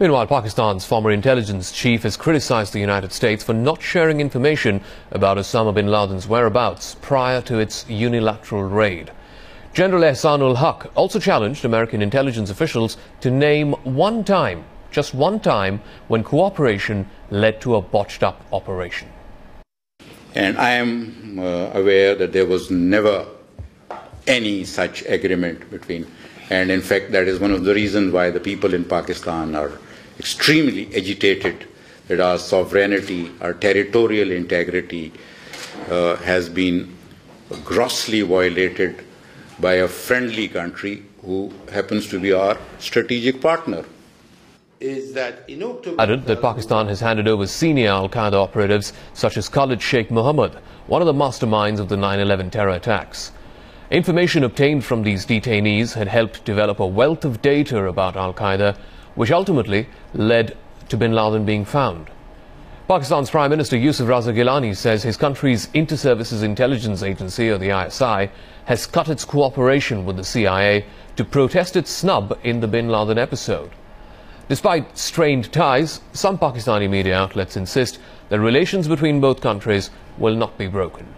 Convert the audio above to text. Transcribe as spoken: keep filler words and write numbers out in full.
Meanwhile, Pakistan's former intelligence chief has criticized the United States for not sharing information about Osama bin Laden's whereabouts prior to its unilateral raid. General Ehsan ul Haq also challenged American intelligence officials to name one time, just one time, when cooperation led to a botched-up operation. And I am uh, aware that there was never any such agreement between, and in fact that is one of the reasons why the people in Pakistan are extremely agitated that our sovereignty, our territorial integrity uh, has been grossly violated by a friendly country who happens to be our strategic partner. Is that in October added that Pakistan has handed over senior al-Qaeda operatives such as Khalid Sheikh Mohammed, one of the masterminds of the nine eleven terror attacks. Information obtained from these detainees had helped develop a wealth of data about al-Qaeda, which ultimately led to bin Laden being found. Pakistan's Prime Minister Yusuf Raza Gilani says his country's Inter-Services Intelligence Agency, or the I S I, has cut its cooperation with the C I A to protest its snub in the bin Laden episode. Despite strained ties, some Pakistani media outlets insist that relations between both countries will not be broken.